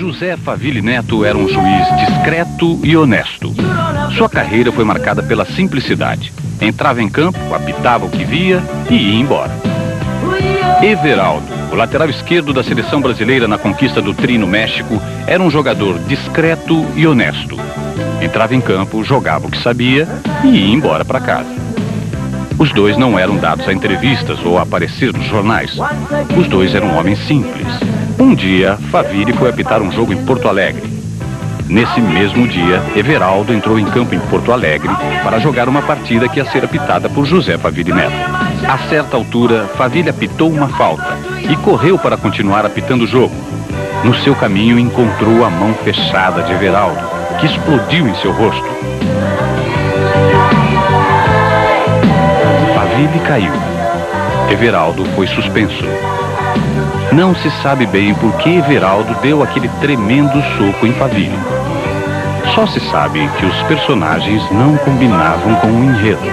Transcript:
José Faville Neto era um juiz discreto e honesto. Sua carreira foi marcada pela simplicidade. Entrava em campo, apitava o que via e ia embora. Everaldo, o lateral esquerdo da seleção brasileira na conquista do tri no México, era um jogador discreto e honesto. Entrava em campo, jogava o que sabia e ia embora para casa. Os dois não eram dados a entrevistas ou a aparecer nos jornais. Os dois eram homens simples. Um dia, Faville foi apitar um jogo em Porto Alegre. Nesse mesmo dia, Everaldo entrou em campo em Porto Alegre para jogar uma partida que ia ser apitada por José Faville Neto. A certa altura, Faville apitou uma falta e correu para continuar apitando o jogo. No seu caminho, encontrou a mão fechada de Everaldo, que explodiu em seu rosto. Faville caiu. Everaldo foi suspenso. Não se sabe bem por que Everaldo deu aquele tremendo soco em Faville. Só se sabe que os personagens não combinavam com o enredo.